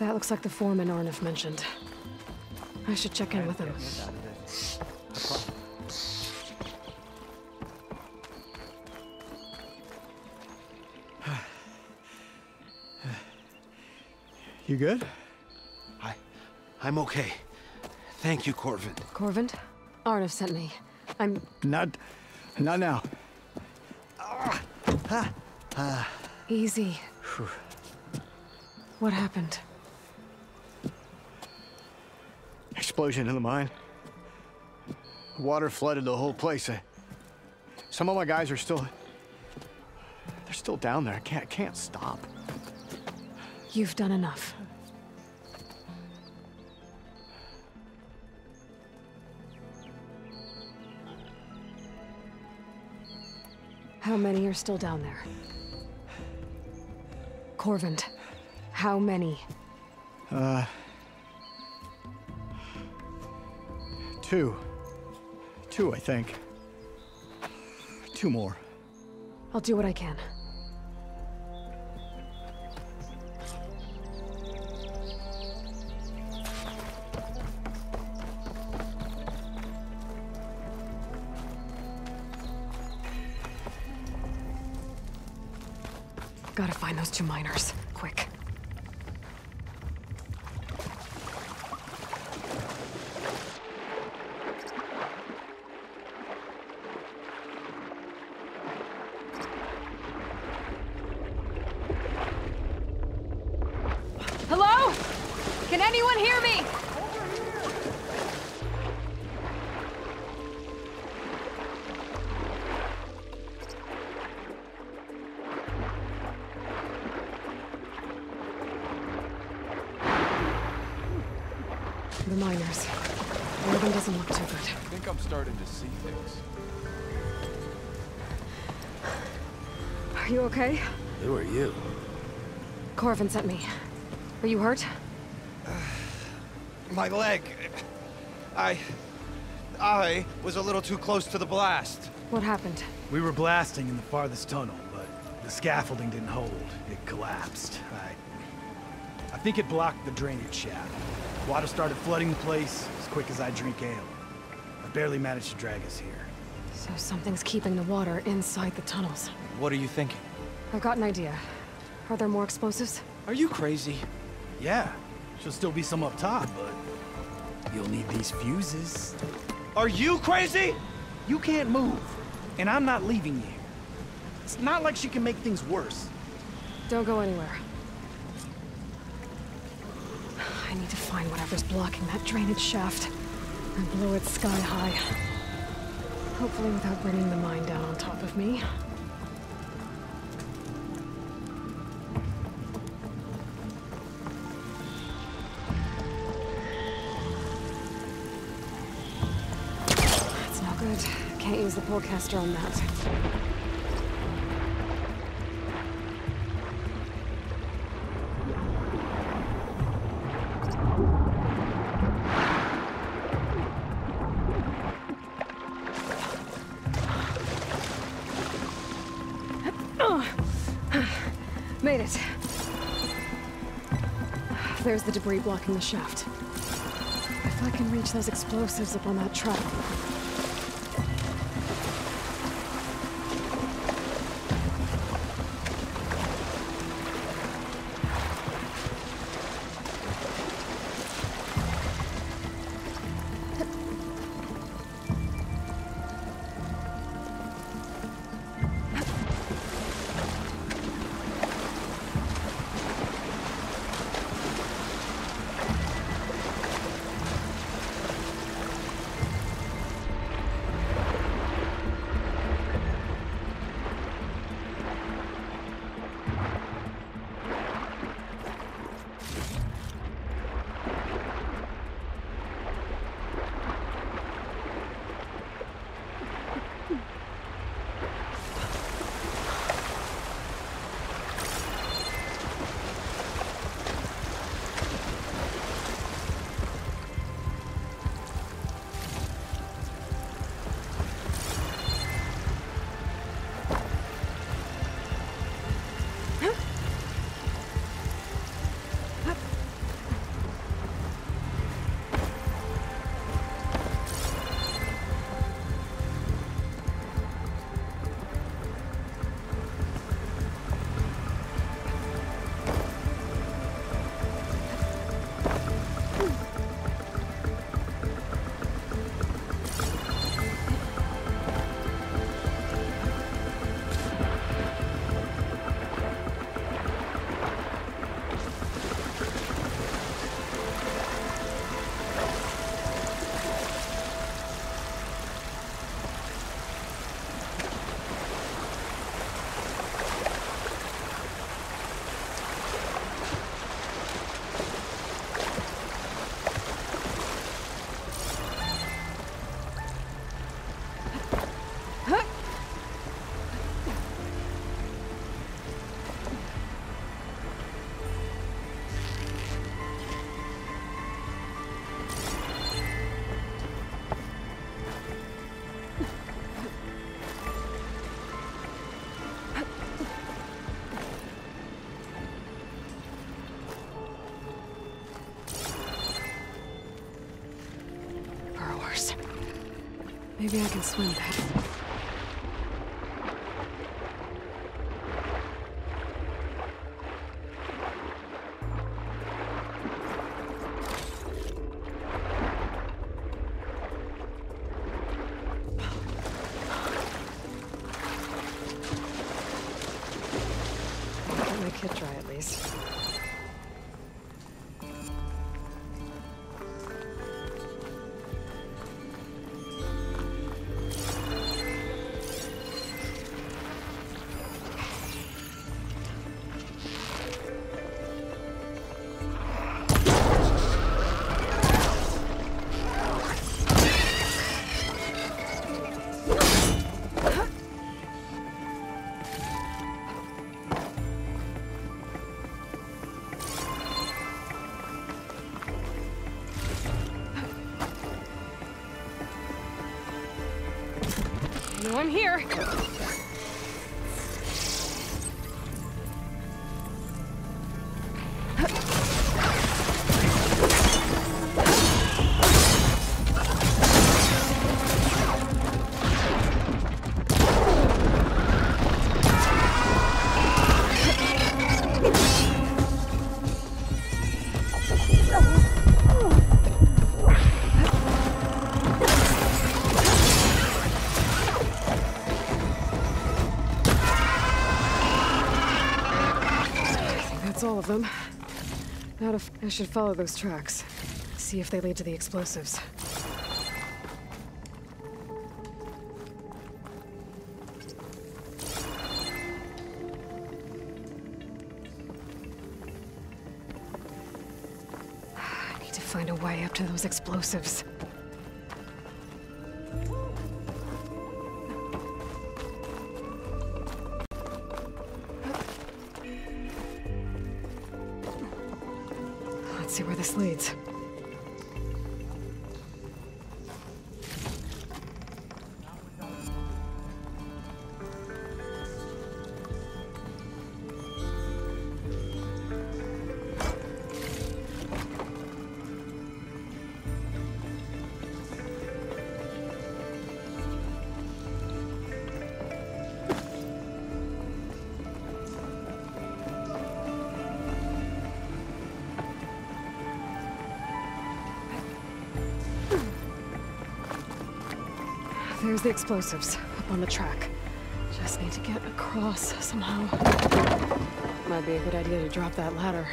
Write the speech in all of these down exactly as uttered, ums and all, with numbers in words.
That looks like the foreman Arnif mentioned. I should check in with him. You good? I... I'm okay. Thank you, Corvind. Corvind? Arnif sent me. I'm... Not... not now. Ah, ah, ah. Easy. Whew. What happened? Explosion in the mine. Water flooded the whole place. I, some of my guys are still... They're still down there. I can't, I can't stop. You've done enough. How many are still down there? Corvind, how many? Uh... Two. Two, I think. Two more. I'll do what I can. Gotta find those two miners, quick. Hello? Can anyone hear me? I'm starting to see things. Are you okay? Who are you? Corvind sent me. Are you hurt? Uh, my leg. I... I was a little too close to the blast. What happened? We were blasting in the farthest tunnel, but the scaffolding didn't hold. It collapsed. I... I think it blocked the drainage shaft. Water started flooding the place as quick as I drink ale. Barely managed to drag us here. So something's keeping the water inside the tunnels. What are you thinking? I've got an idea. Are there more explosives? Are you crazy? Yeah. She'll still be some up top, but you'll need these fuses. Are you crazy? You can't move, and I'm not leaving you. It's not like she can make things worse. Don't go anywhere. I need to find whatever's blocking that drainage shaft. And blow it sky high. Hopefully without bringing the mine down on top of me. That's not good. Can't use the forecaster on that. There's the debris blocking the shaft. If I can reach those explosives up on that truck... Maybe I can swim back. Let my kit dry at least. I'm here. Of them. Not if I should follow those tracks. See if they lead to the explosives. I need to find a way up to those explosives. See where this leads. There's the explosives up on the track. Just need to get across somehow. Might be a good idea to drop that ladder.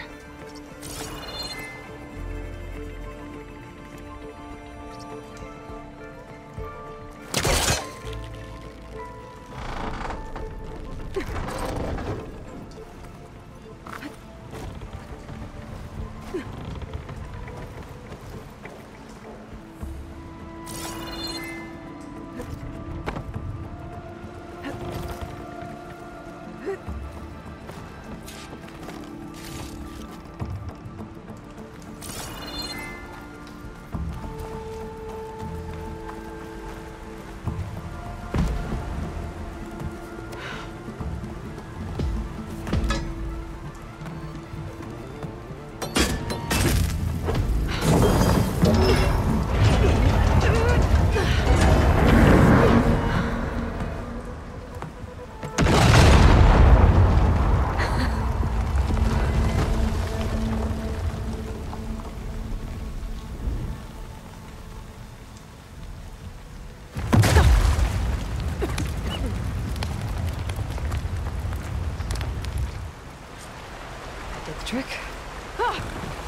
Trick. Oh,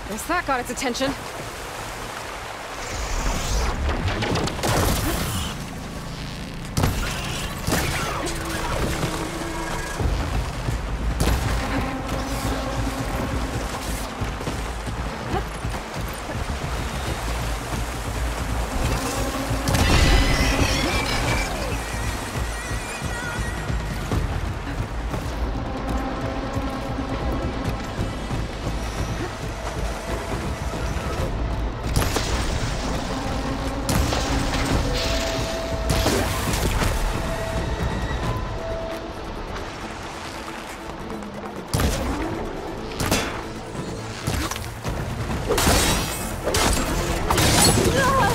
guess that got its attention. No!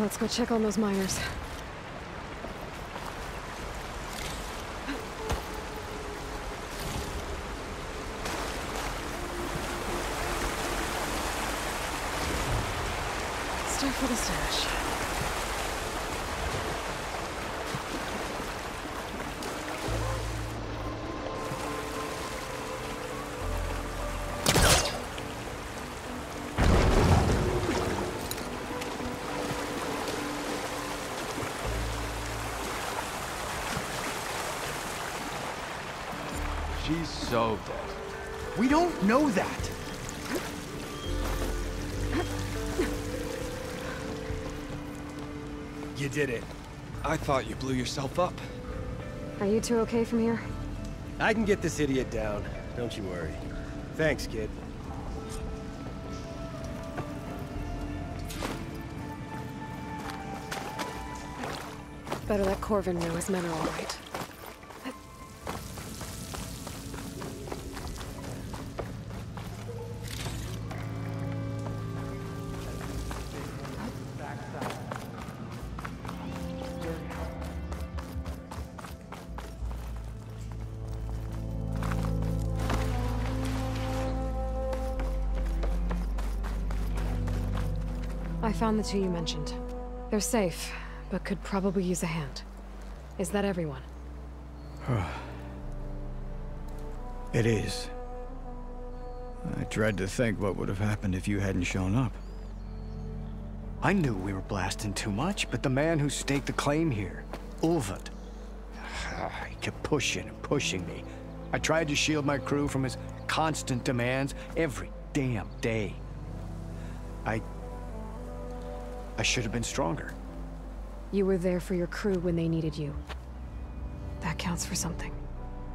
Let's go check on those miners. Start for the stash. She's so dead. We don't know that. You did it. I thought you blew yourself up. Are you two okay from here? I can get this idiot down. Don't you worry. Thanks, kid. Better let Corvin know his men are all right. Found the two you mentioned. They're safe, but could probably use a hand. Is that everyone? It is. I dread to think what would have happened if you hadn't shown up. I knew we were blasting too much, but the man who staked the claim here, Ulvund, he kept pushing and pushing me. I tried to shield my crew from his constant demands every damn day. I... I should have been stronger. You were there for your crew when they needed you. That counts for something.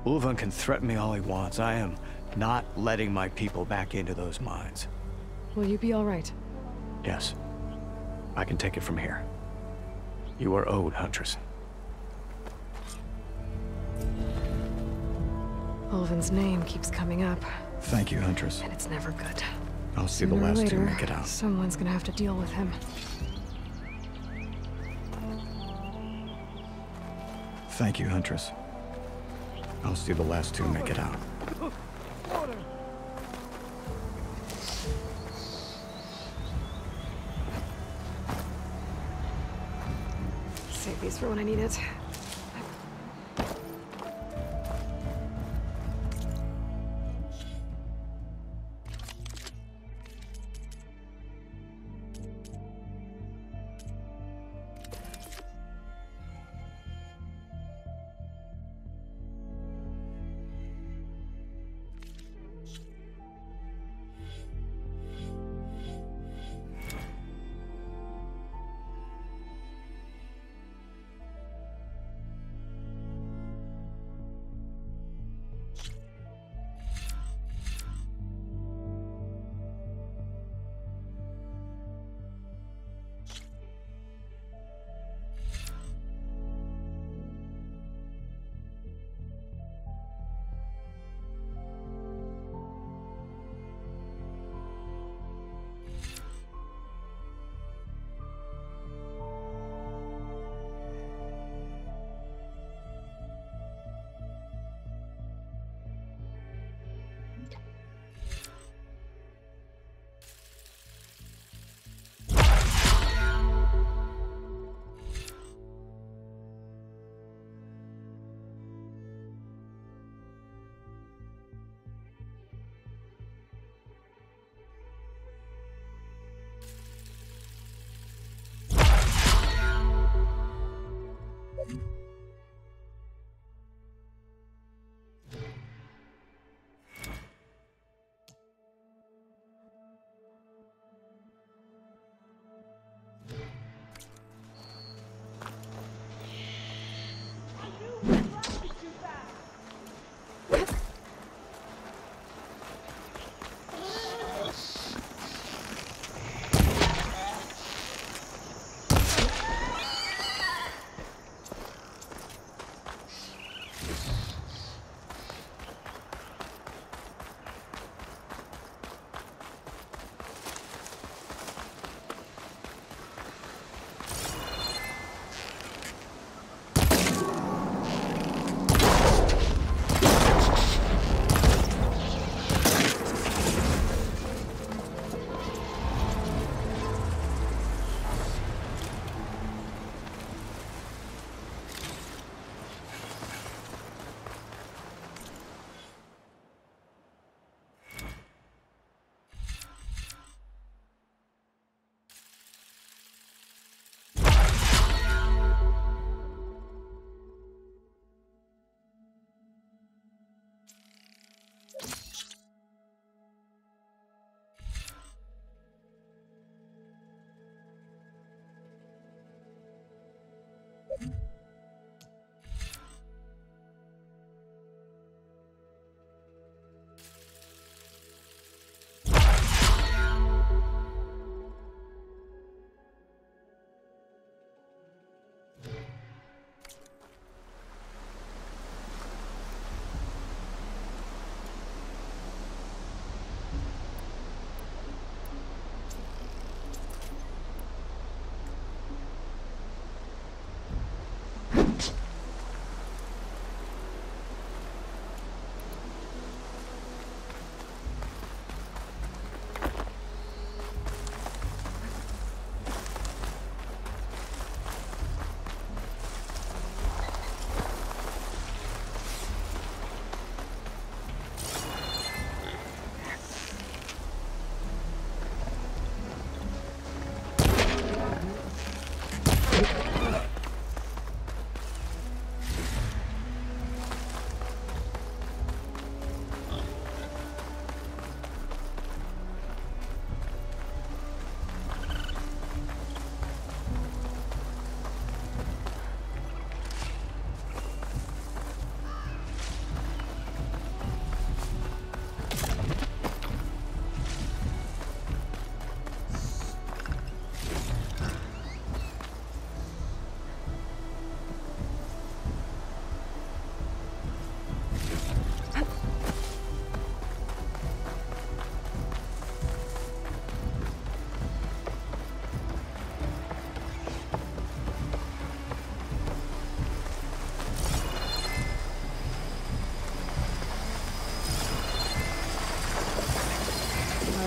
Ulvan can threaten me all he wants. I am not letting my people back into those mines. Will you be all right? Yes. I can take it from here. You are owed, Huntress. Ulvan's name keeps coming up. Thank you, Huntress. And it's never good. I'll see the last two make it out. Someone's gonna have to deal with him. Thank you, Huntress. I'll see the last two make it out. Save these for when I need it.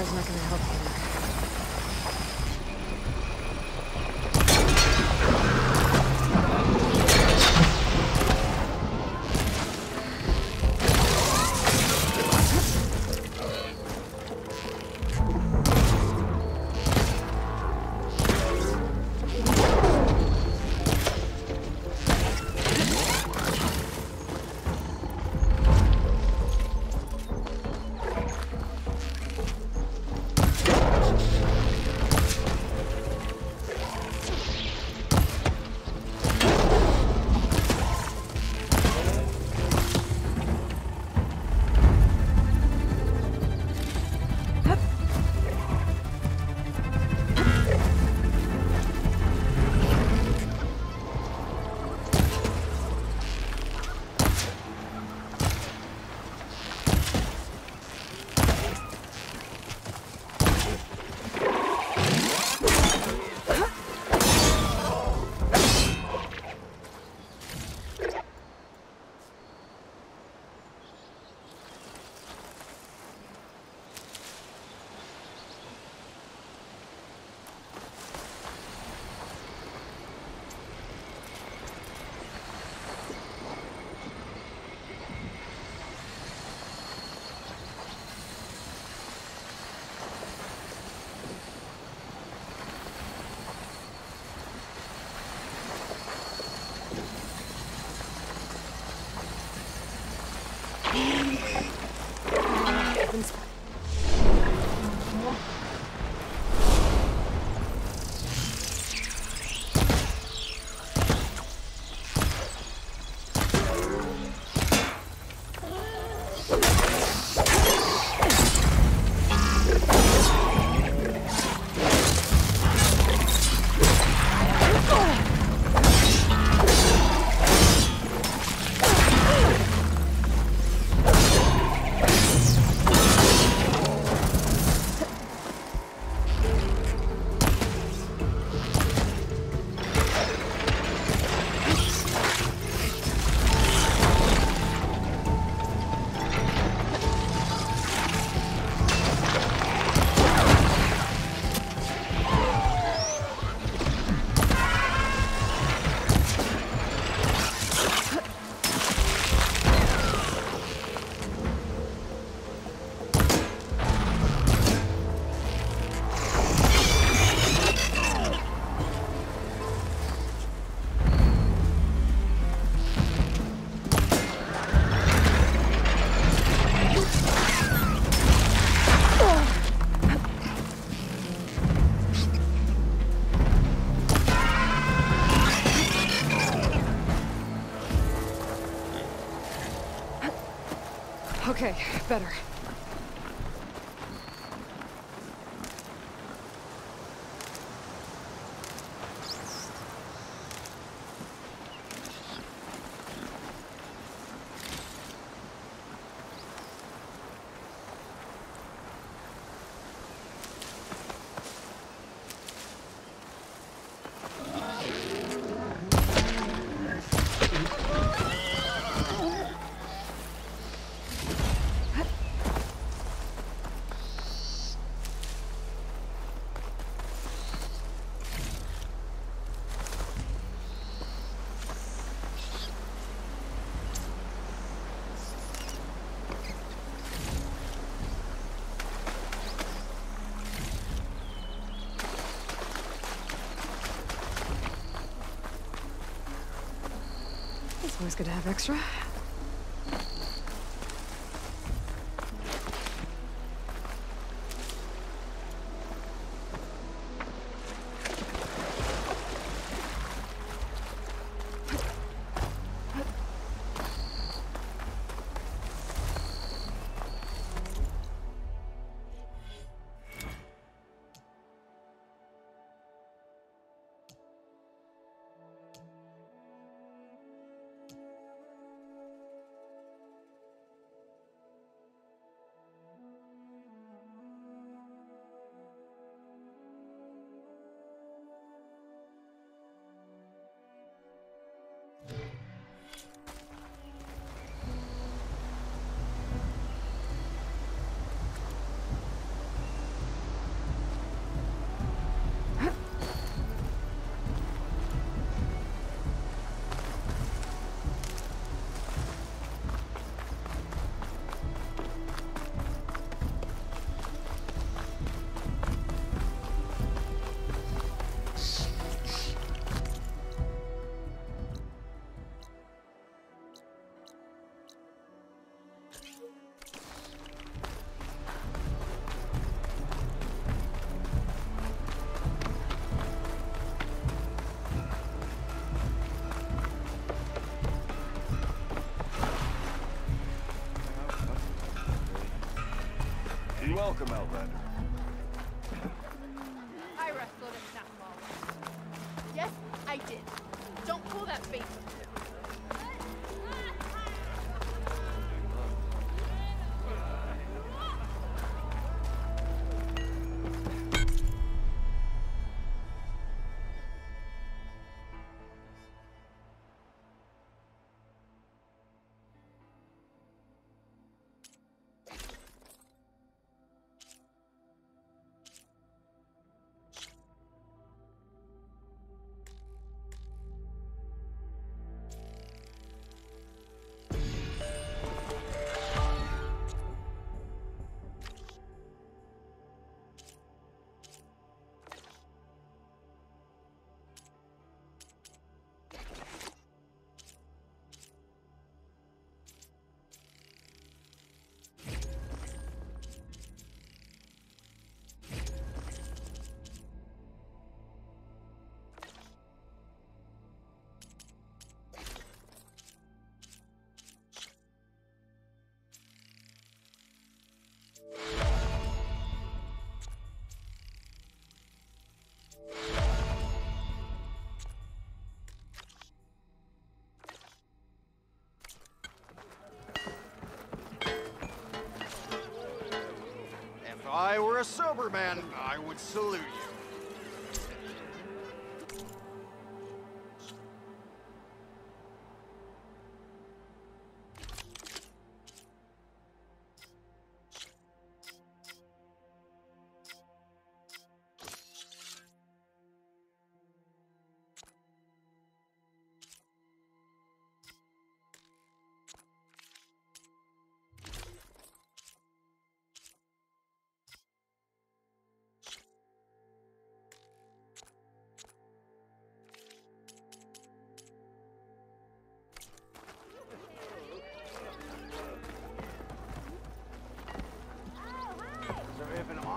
Savohar's not gonna help you. Okay, better. Always good to have extra. Welcome, Elven. I wrestled him that moment. Yes, I did. Don't pull that face. If I were a sober man, I would salute you.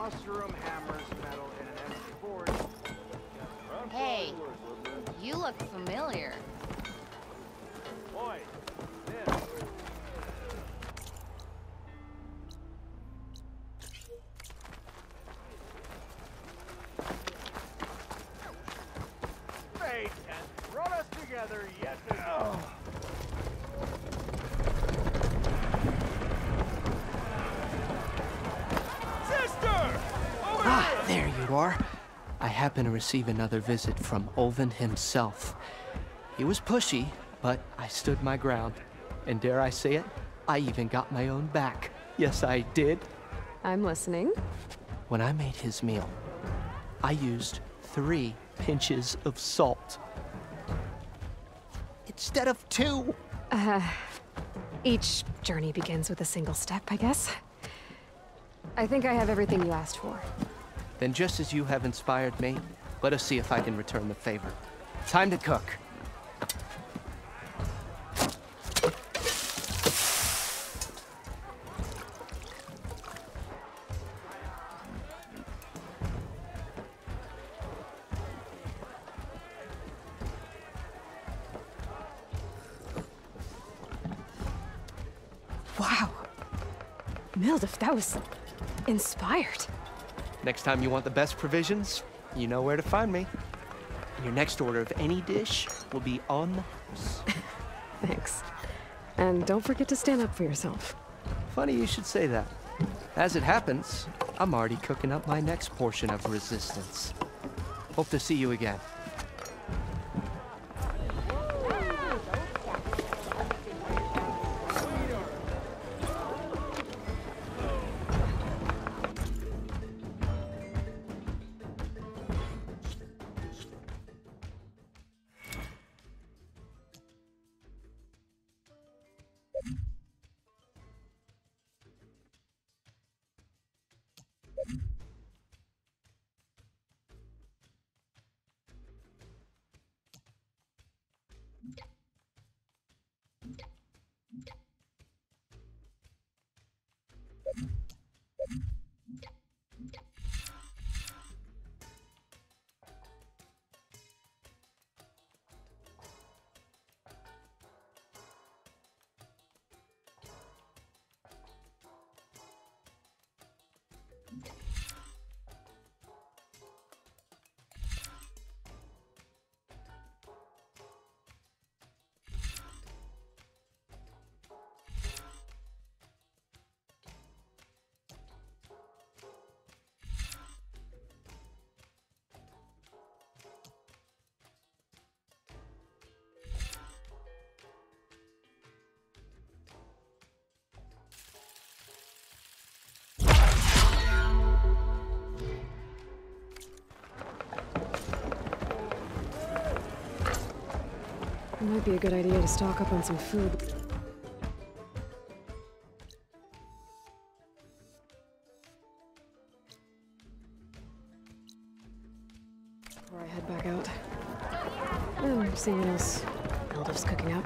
Osram hammers metal in an empty forge. Hey, you look familiar. Happen to receive another visit from Olven himself. He was pushy, but I stood my ground. And dare I say it, I even got my own back. Yes, I did. I'm listening. When I made his meal, I used three pinches of salt. Instead of two! Uh, each journey begins with a single step, I guess. I think I have everything you asked for. Then just as you have inspired me, let us see if I can return the favor. Time to cook. Wow. Mildiff, that was inspired. Next time you want the best provisions, you know where to find me. And your next order of any dish will be on the house. Thanks. And don't forget to stand up for yourself. Funny you should say that. As it happens, I'm already cooking up my next portion of resistance. Hope to see you again. It might be a good idea to stock up on some food. Before I head back out. Oh, see what else Mildiff's cooking up.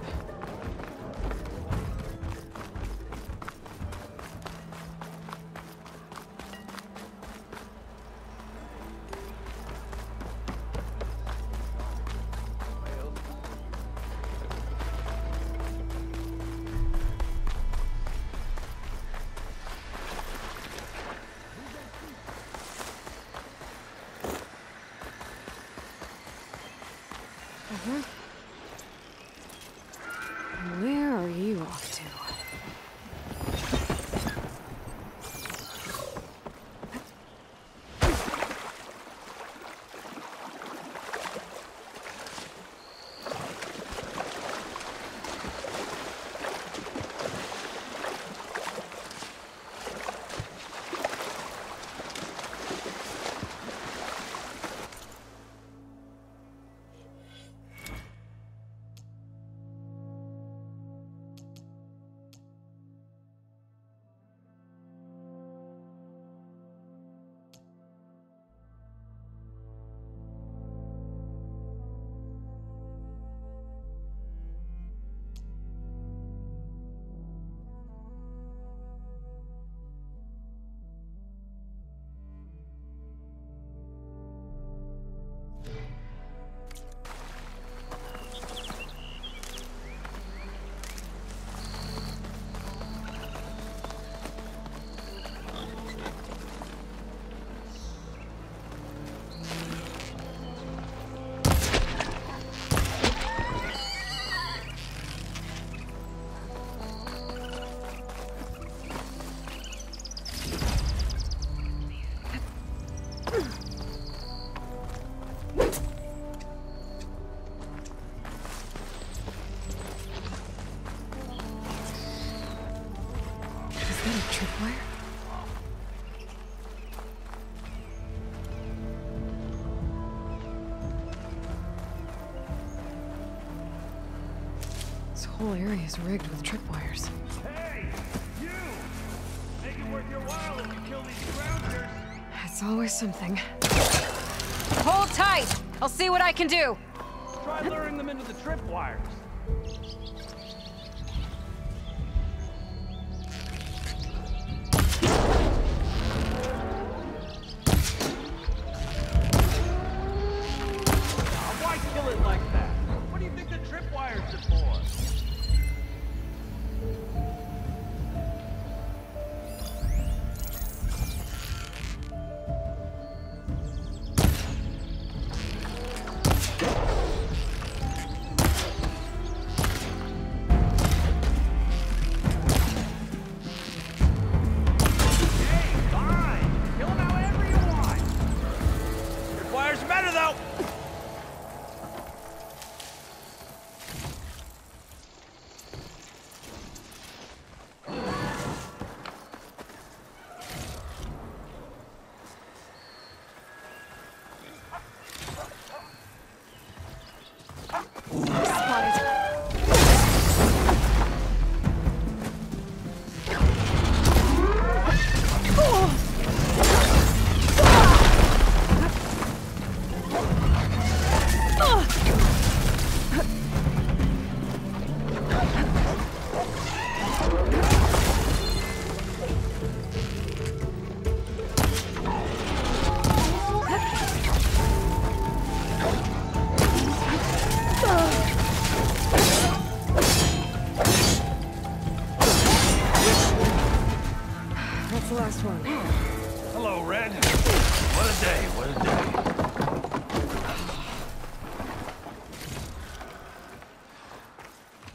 The whole area is rigged with tripwires. Hey, you! Make it worth your while if you kill these grounders! It's always something. Hold tight! I'll see what I can do! Try luring them into the tripwires.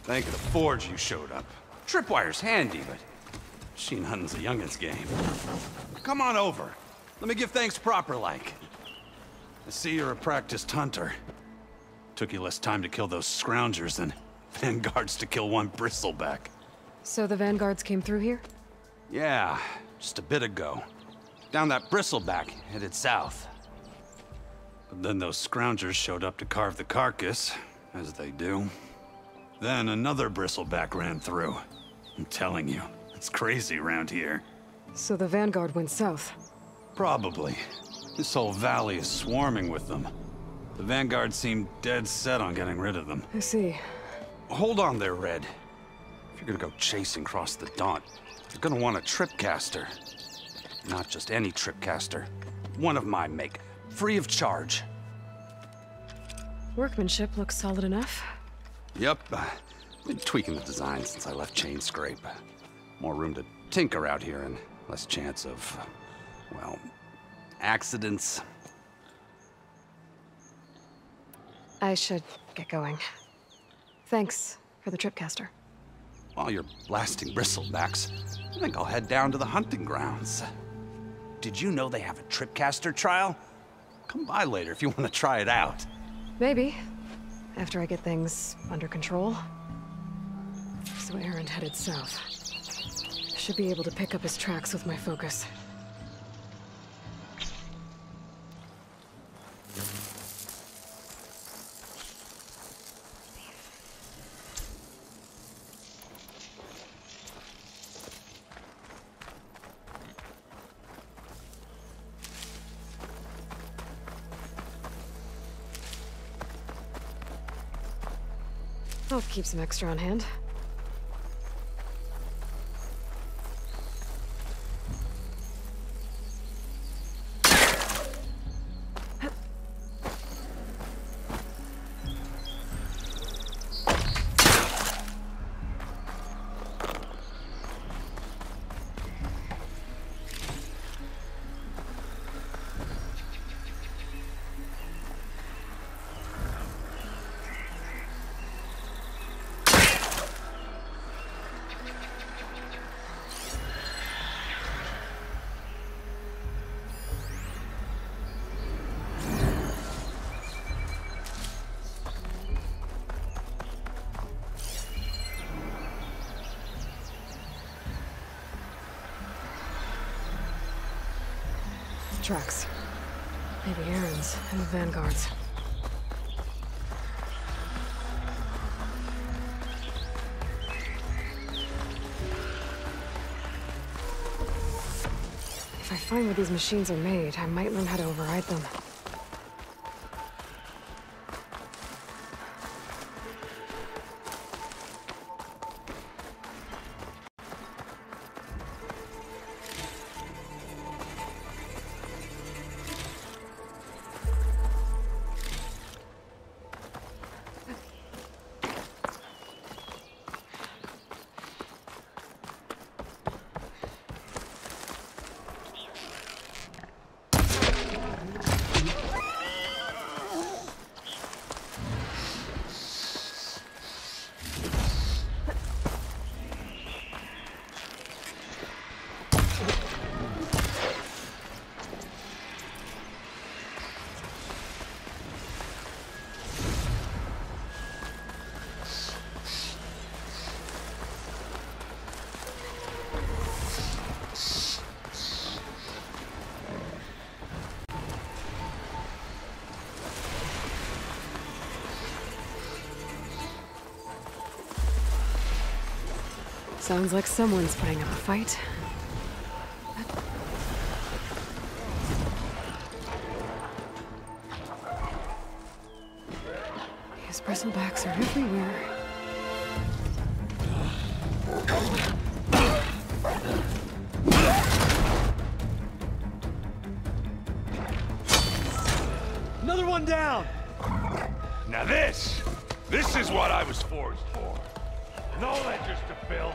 Thank the Forge you showed up. Tripwire's handy, but machine hunting's a youngin's game. Come on over. Let me give thanks proper like. I see you're a practiced hunter. Took you less time to kill those scroungers than vanguards to kill one bristleback. So the vanguards came through here? Yeah, just a bit ago. Down that bristleback, headed south. But then those scroungers showed up to carve the carcass, as they do. Then another bristleback ran through. I'm telling you, it's crazy around here. So the Vanguard went south? Probably. This whole valley is swarming with them. The Vanguard seemed dead set on getting rid of them. I see. Hold on there, Red. If you're gonna go chasing across the Daunt, you're gonna want a Tripcaster. Not just any Tripcaster. One of my make, free of charge. Workmanship looks solid enough. Yep. I've been tweaking the design since I left Chainscrape. More room to tinker out here and less chance of, well, accidents. I should get going. Thanks for the Tripcaster. While you're blasting bristlebacks, I think I'll head down to the hunting grounds. Did you know they have a Tripcaster trial? Come by later if you want to try it out. Maybe. After I get things under control. So Erend headed south. Should be able to pick up his tracks with my focus. I'll keep some extra on hand. Tracks. Maybe Erend's and the Vanguard's. If I find where these machines are made, I might learn how to override them. Sounds like someone's putting up a fight. His bristlebacks are everywhere. Another one down! Now this, this is what I was forged for. No ledgers to fill.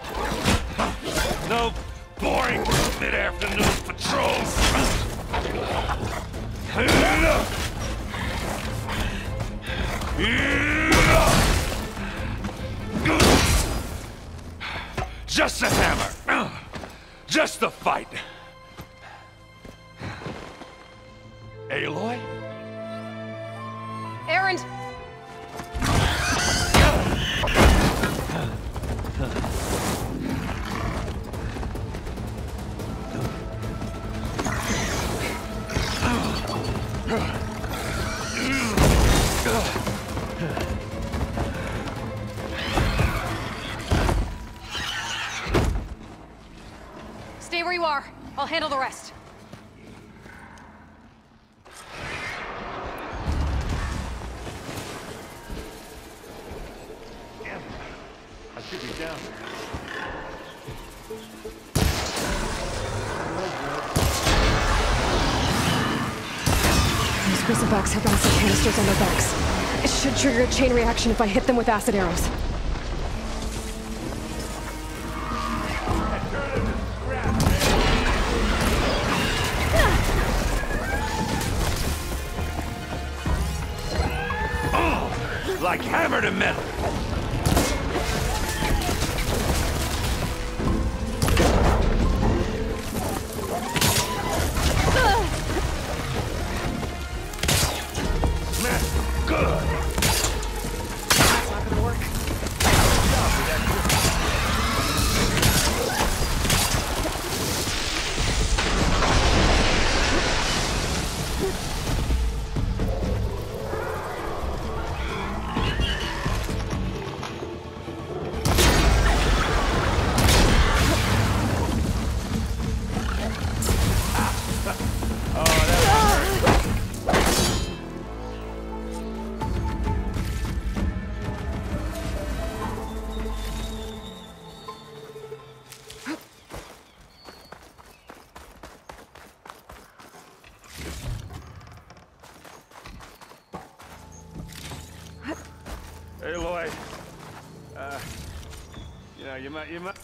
No boring mid-afternoon patrols. Just a hammer. Just a fight. Aloy? Erend! Stay where you are. I'll handle the rest. Damn it. I should be down there. Grizzlebacks have acid canisters on their backs. It should trigger a chain reaction if I hit them with acid arrows. Oh, like hammer to metal. You might...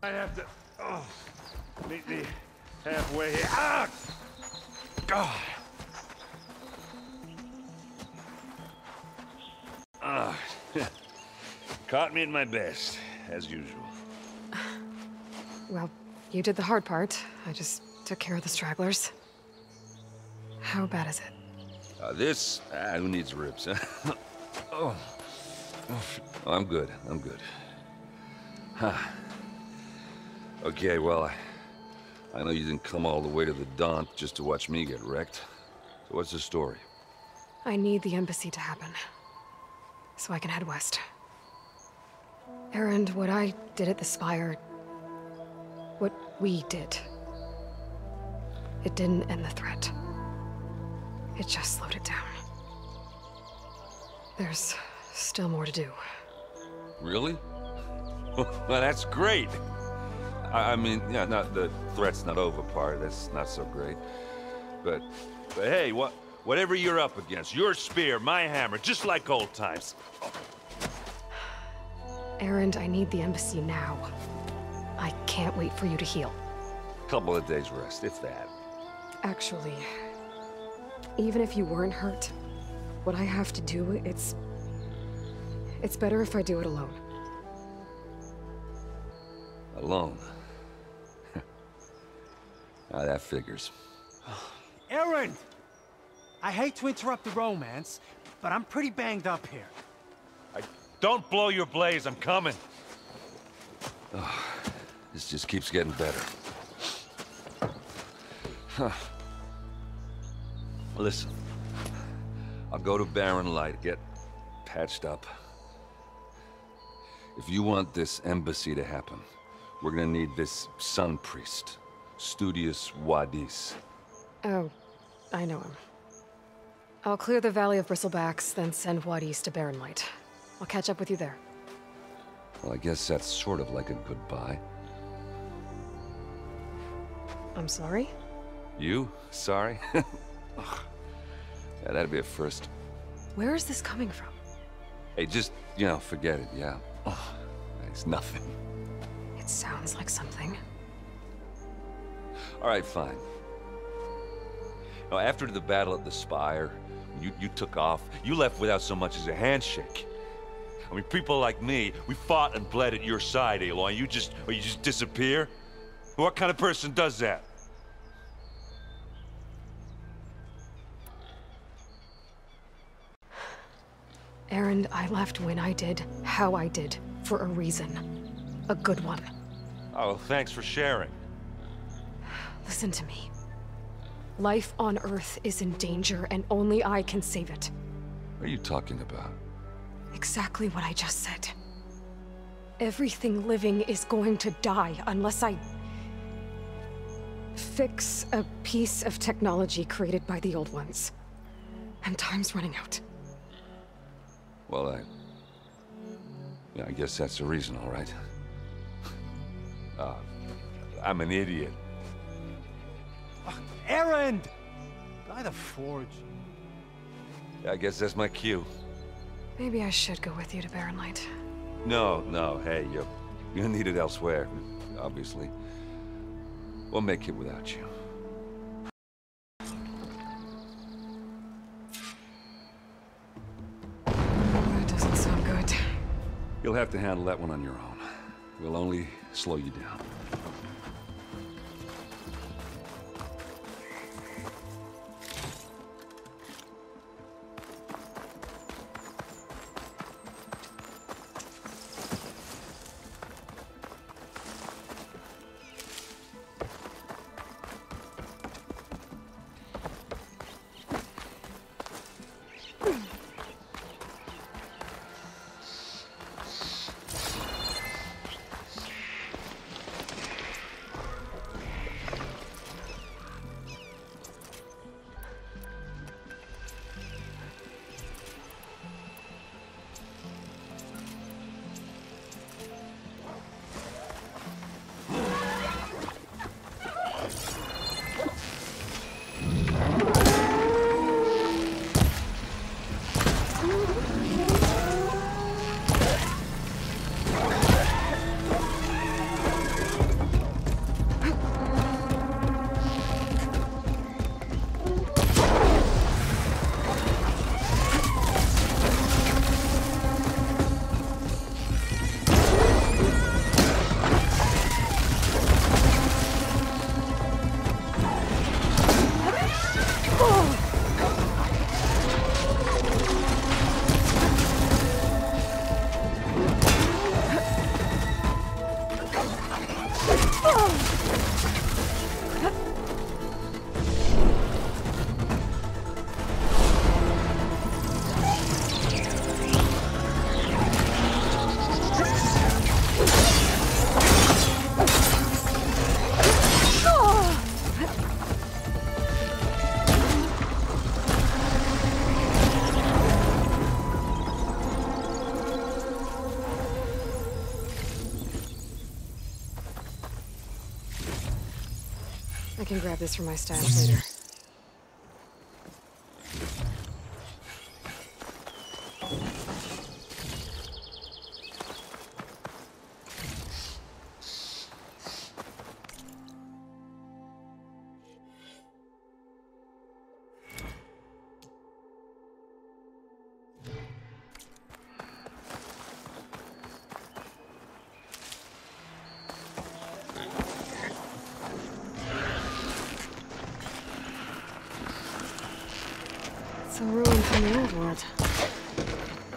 I have to oh, meet me halfway here. Ah! God! Ah. Caught me in my best, as usual. Well, you did the hard part. I just took care of the stragglers. How bad is it? Uh, this? Ah, who needs ribs, huh? oh. oh. I'm good. I'm good. Huh. Okay, well, I, I know you didn't come all the way to the Daunt just to watch me get wrecked. So what's the story? I need the embassy to happen, so I can head west. Erend, what I did at the Spire, what we did, it didn't end the threat. It just slowed it down. There's still more to do. Really? Well, that's great! I mean, yeah, not the threat's not over part, that's not so great. But, but hey, what, whatever you're up against, your spear, my hammer, just like old times. Oh. Erend, I need the embassy now. I can't wait for you to heal. Couple of days rest, if that. Actually, even if you weren't hurt, what I have to do, it's... It's better if I do it alone. Alone? Ah, that figures. Erend! I hate to interrupt the romance, but I'm pretty banged up here. I don't blow your blaze, I'm coming. Oh, this just keeps getting better. Huh. Listen, I'll go to Baron Light, get patched up. If you want this embassy to happen, we're gonna need this sun priest. Studious Wadis. Oh, I know him. I'll clear the Valley of Bristlebacks, then send Wadis to Baron Light. I'll catch up with you there. Well, I guess that's sort of like a goodbye. I'm sorry? You? Sorry? Ugh. Yeah, that'd be a first. Where is this coming from? Hey, just, you know, forget it, yeah. Oh, it's nothing. It sounds like something. All right, fine. Now, after the battle at the Spire, you, you took off. You left without so much as a handshake. I mean, people like me, we fought and bled at your side, Aloy. You just, or you just disappear? What kind of person does that? And I left when I did, how I did, for a reason. A good one. Oh, thanks for sharing. Listen to me. Life on Earth is in danger, and only I can save it. What are you talking about? Exactly what I just said. Everything living is going to die unless I... fix a piece of technology created by the Old Ones. And time's running out. Well, I... yeah, I guess that's the reason, all right. uh, I'm an idiot. Oh, Erend! By the Forge. Yeah, I guess that's my cue. Maybe I should go with you to Baron Light. No, no, hey, you're, you're needed elsewhere, obviously. We'll make it without you. That doesn't sound good. You'll have to handle that one on your own. We'll only slow you down. I can grab this for my stash later.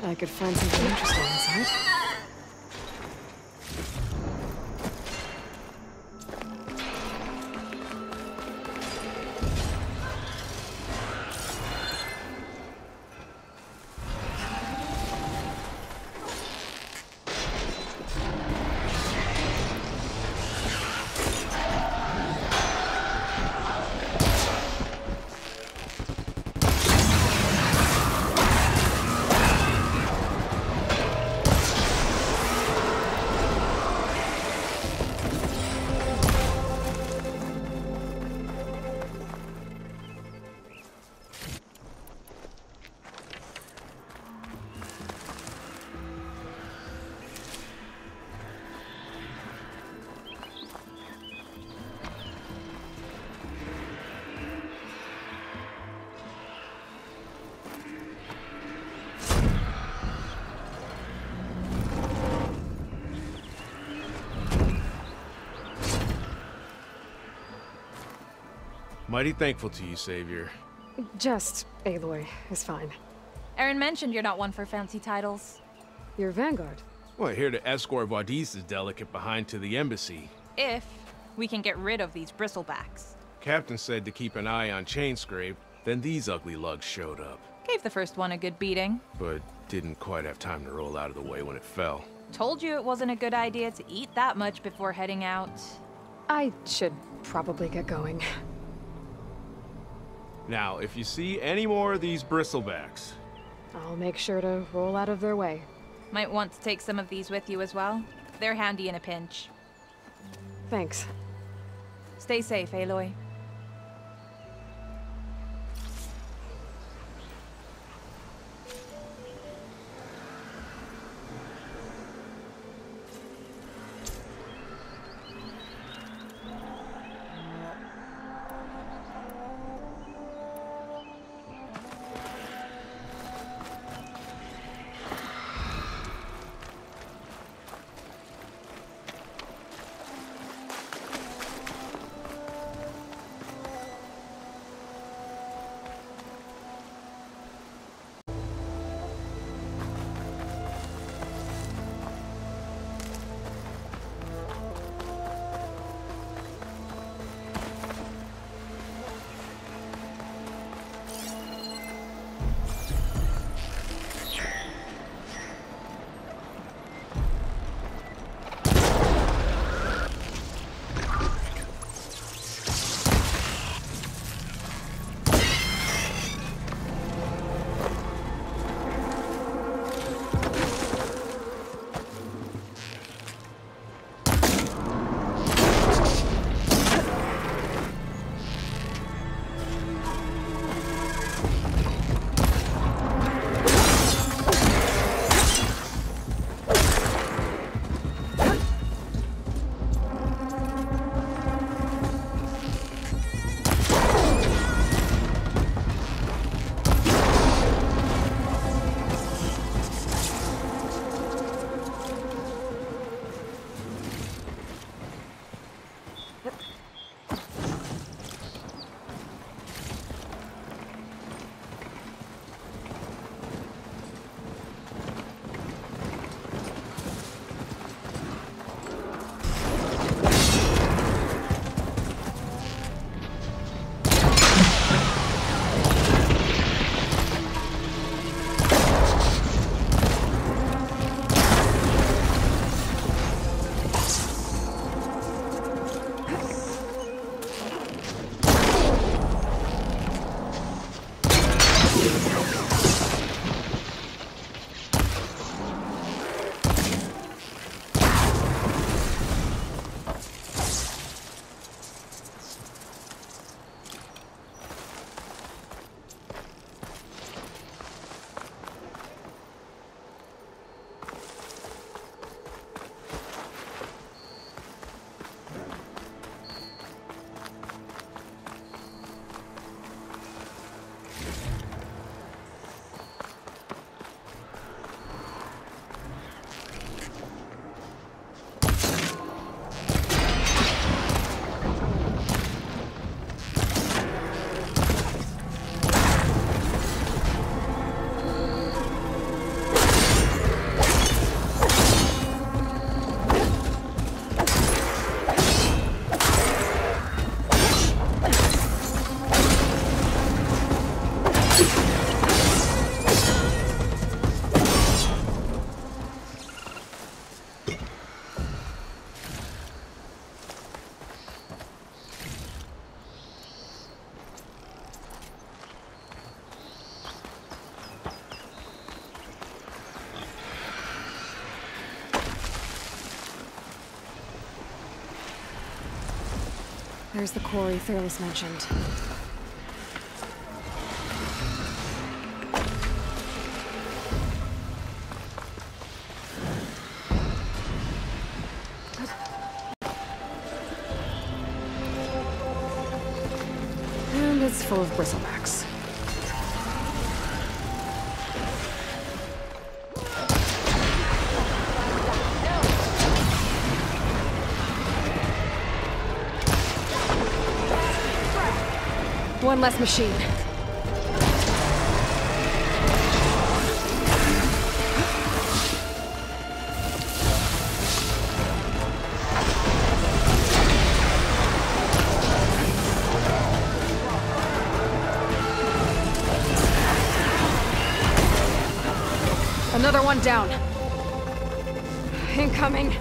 I could find something interesting inside. Mighty thankful to you, Savior. Just Aloy is fine. Erend mentioned you're not one for fancy titles. You're Vanguard. We're here to escort Wadis' delegate behind to the embassy. If we can get rid of these bristlebacks. Captain said to keep an eye on Chainscrape, then these ugly lugs showed up. Gave the first one a good beating. But didn't quite have time to roll out of the way when it fell. Told you it wasn't a good idea to eat that much before heading out. I should probably get going. Now, if you see any more of these bristlebacks... I'll make sure to roll out of their way. Might want to take some of these with you as well. They're handy in a pinch. Thanks. Stay safe, Aloy. There's the quarry Fearless mentioned. And it's full of bristlebacks. One less machine. Another one down. Incoming.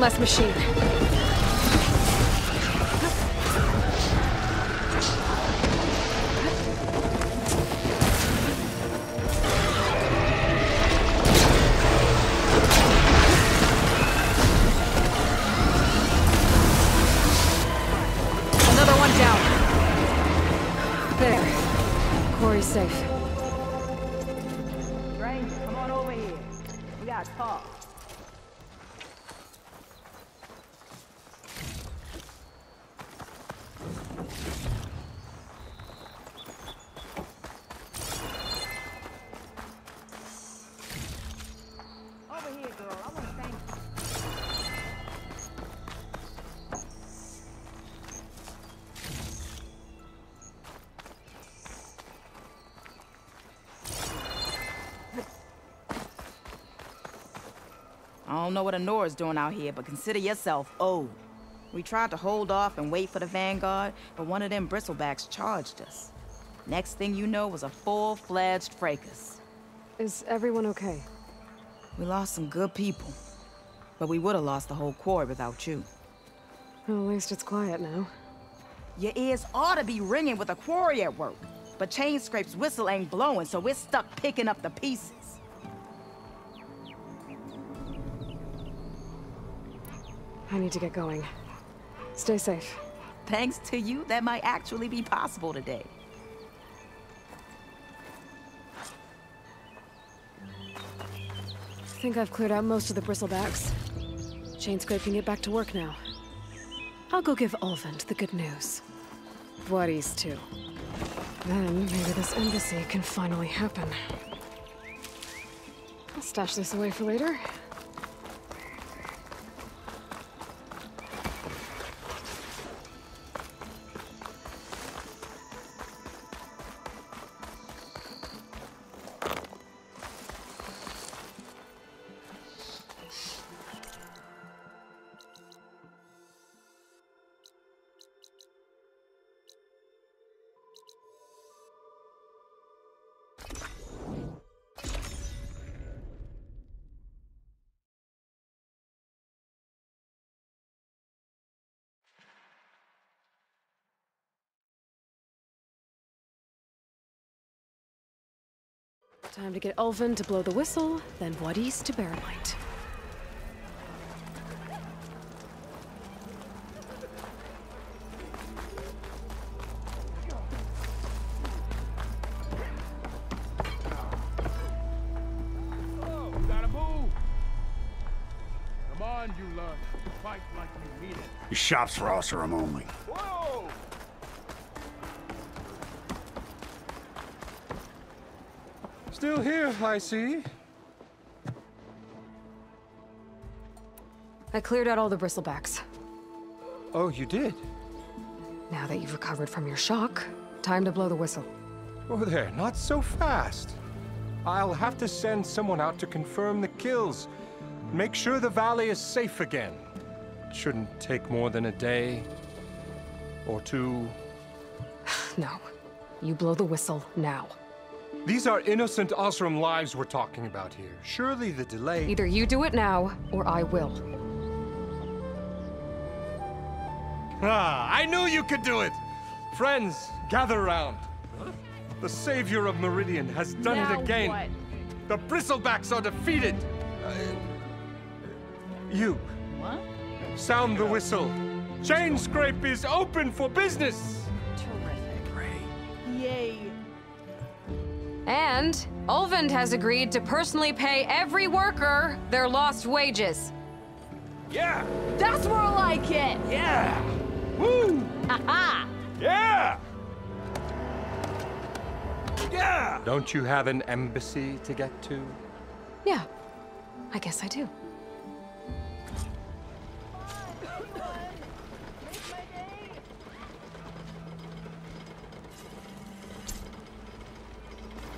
Less machine. Another one down. There. Corey's safe. Ranger, come on over here. We got to talk. I don't know what a Nora's doing out here, but consider yourself owed. We tried to hold off and wait for the Vanguard, but one of them bristlebacks charged us. Next thing you know was a full-fledged fracas. Is everyone okay? We lost some good people, but we would have lost the whole quarry without you. Well, at least it's quiet now. Your ears ought to be ringing with a quarry at work, but Chainscrape's whistle ain't blowing, so we're stuck picking up the pieces. I need to get going. Stay safe. Thanks to you, that might actually be possible today. I think I've cleared out most of the bristlebacks. Chainscrape can get back to work now. I'll go give Ulvund the good news. Wadis too. Then maybe this embassy can finally happen. I'll stash this away for later. Time to get Ulvan to blow the whistle, then Wadis to Baron Light. Hello, we gotta move. Come on, you love. Fight like you mean it. Your shop's for Osram only. Whoa! Still here, I see. I cleared out all the bristlebacks. Oh, you did? Now that you've recovered from your shock, time to blow the whistle. Oh there, not so fast. I'll have to send someone out to confirm the kills. Make sure the valley is safe again. It shouldn't take more than a day. Or two. No. You blow the whistle now. These are innocent Osram lives we're talking about here. Surely the delay... Either you do it now, or I will. Ah, I knew you could do it! Friends, gather round. Huh? The savior of Meridian has done now it again. What? The bristlebacks are defeated. Uh, you. What? Sound the whistle. Chainscrape is open for business! Terrific. Great. Yay. And Ulvund has agreed to personally pay every worker their lost wages. Yeah! That's more like it! Yeah! Woo! Ha-ha! Yeah! Yeah! Don't you have an embassy to get to? Yeah, I guess I do.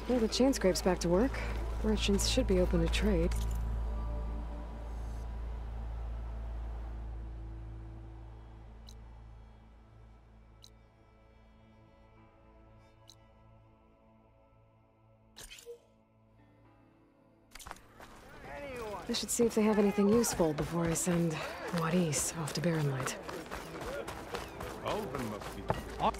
Well, the Chainscrape's back to work. Merchants should be open to trade. I should see if they have anything useful before I send Wadis off to Baron Light. Olven must be off.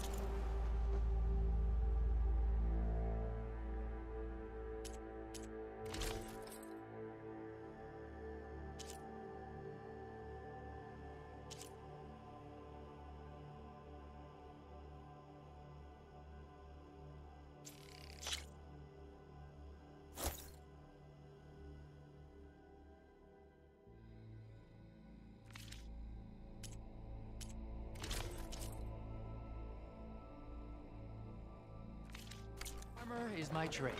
Is my trade.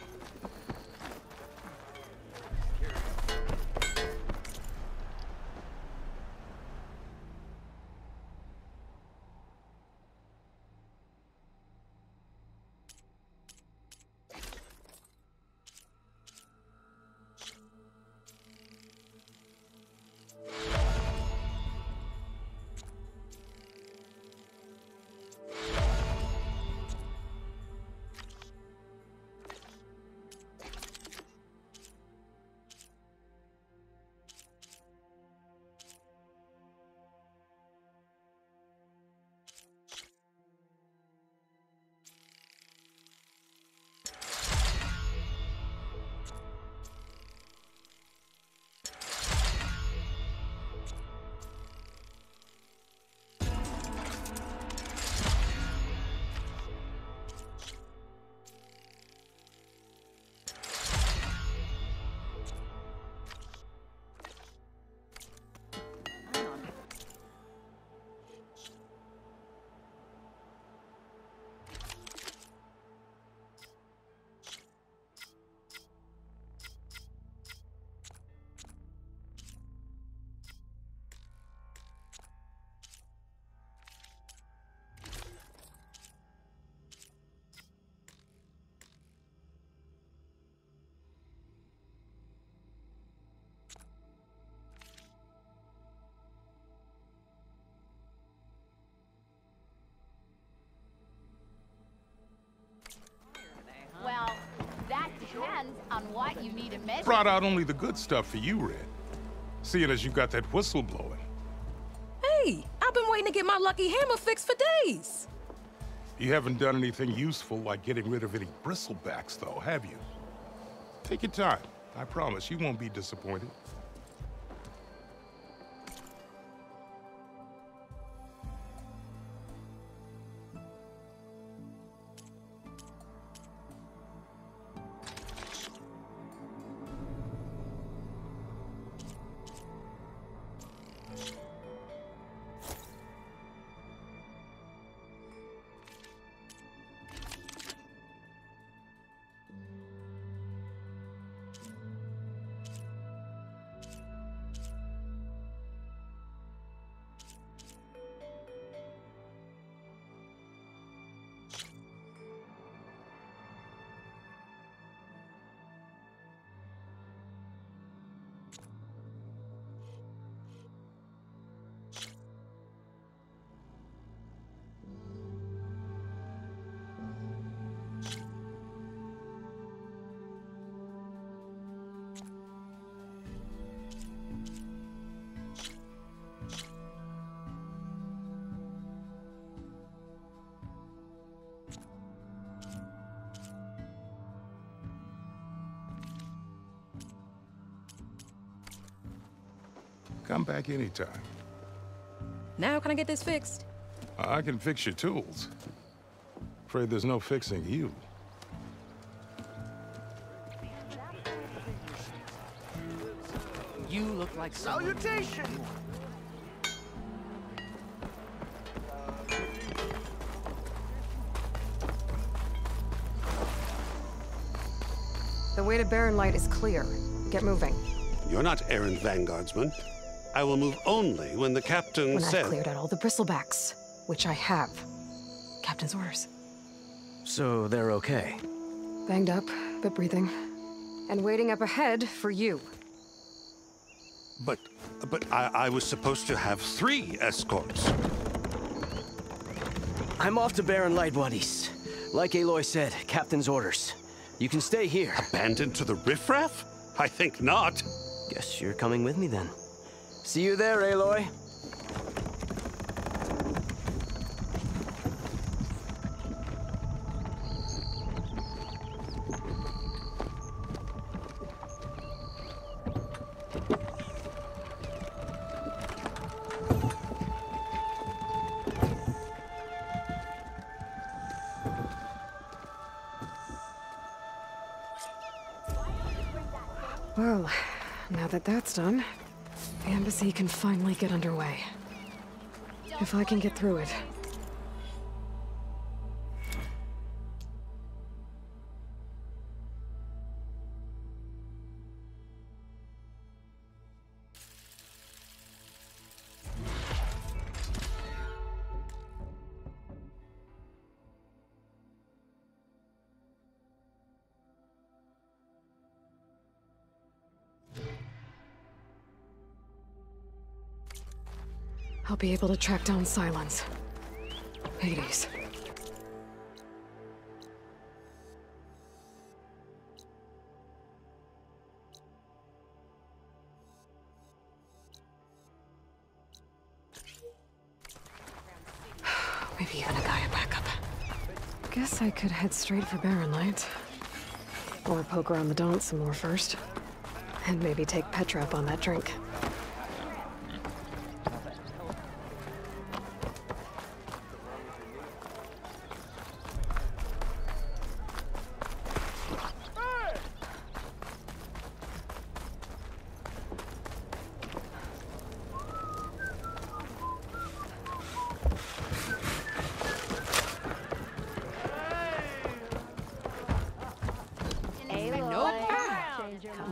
Depends on what you need to measure. Brought out only the good stuff for you, Red. Seeing as you got that whistle blowing. Hey, I've been waiting to get my lucky hammer fixed for days. You haven't done anything useful like getting rid of any bristlebacks, though, have you? Take your time. I promise you won't be disappointed. Come back anytime. Now can I get this fixed? I can fix your tools. Afraid there's no fixing you. You look like someone. Salutation! The way to Baron Light is clear. Get moving. You're not Erend vanguardsman. I will move only when the captain when said... When I cleared out all the bristlebacks, which I have. Captain's orders. So they're okay? Banged up, but breathing. And waiting up ahead for you. But... but I, I was supposed to have three escorts. I'm off to Baron Light, Wadis. Like Aloy said, captain's orders. You can stay here. Abandoned to the riffraff? I think not. Guess you're coming with me then. See you there, Aloy. Well, now that that's done, the embassy can finally get underway. If I can get through it. I'll be able to track down Silence. Hades. Maybe even a Gaia backup. Guess I could head straight for Baron Light. Or poke around the Daunt some more first. And maybe take Petra up on that drink.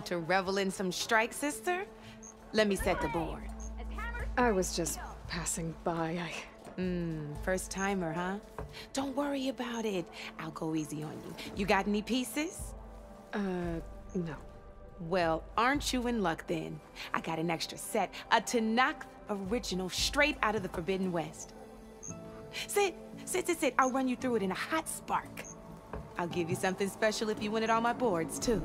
To revel in some strike, sister? Let me set the board. I was just passing by. I... Mmm, first timer, huh? Don't worry about it. I'll go easy on you. You got any pieces? Uh, no. Well, aren't you in luck then? I got an extra set. A Tenoch original straight out of the Forbidden West. Sit, sit, sit, sit. I'll run you through it in a hot spark. I'll give you something special if you win at all my boards, too.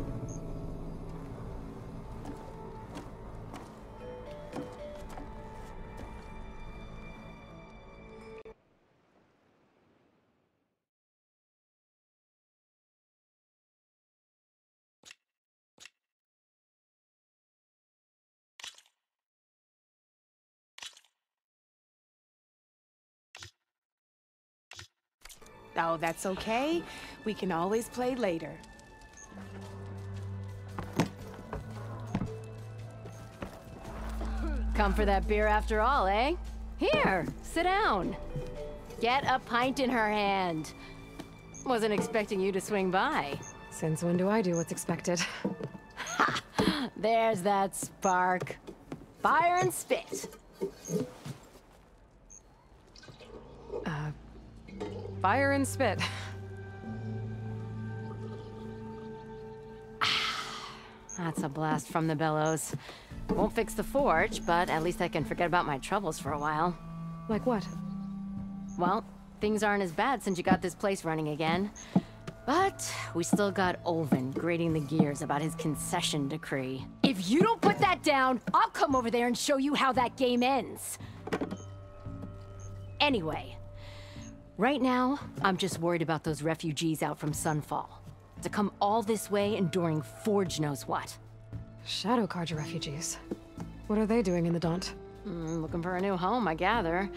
Oh, that's okay. We can always play later. Come for that beer after all, eh? Here, sit down. Get a pint in her hand. Wasn't expecting you to swing by. Since when do I do what's expected? Ha! There's that spark. Fire and spit. Uh... Fire and spit. Ah, that's a blast from the bellows. Won't fix the forge, but at least I can forget about my troubles for a while. Like what? Well, things aren't as bad since you got this place running again. But we still got Olven grating the gears about his concession decree. If you don't put that down, I'll come over there and show you how that game ends. Anyway. Right now, I'm just worried about those refugees out from Sunfall. To come all this way enduring Forge knows what. Shadow Carja refugees. What are they doing in the Daunt? Mm, looking for a new home, I gather.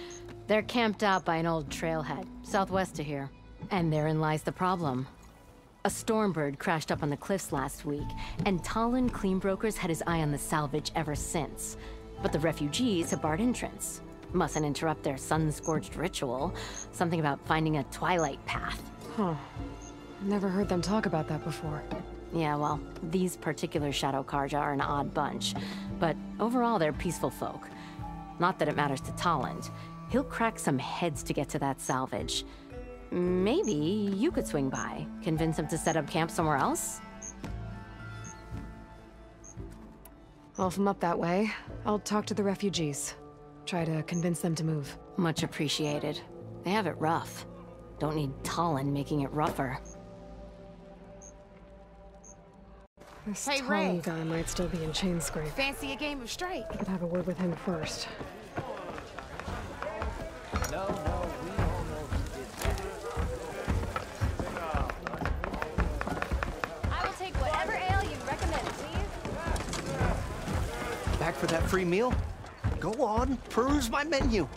They're camped out by an old trailhead, southwest of here. And therein lies the problem. A Stormbird crashed up on the cliffs last week, and Tallin Clenbroker's had his eye on the salvage ever since. But the refugees have barred entrance. Mustn't interrupt their sun-scorched ritual. Something about finding a twilight path. Huh. Never heard them talk about that before. Yeah, well, these particular Shadow Carja are an odd bunch, but overall they're peaceful folk. Not that it matters to Tallin. He'll crack some heads to get to that salvage. Maybe you could swing by, convince him to set up camp somewhere else? Well, if I'm up that way, I'll talk to the refugees. Try to convince them to move. Much appreciated. They have it rough. Don't need Tallin making it rougher. This hey, Tallin guy might still be in Chainscrape. Fancy a game of strike? I could have a word with him first. For that free meal? Go on, peruse my menu.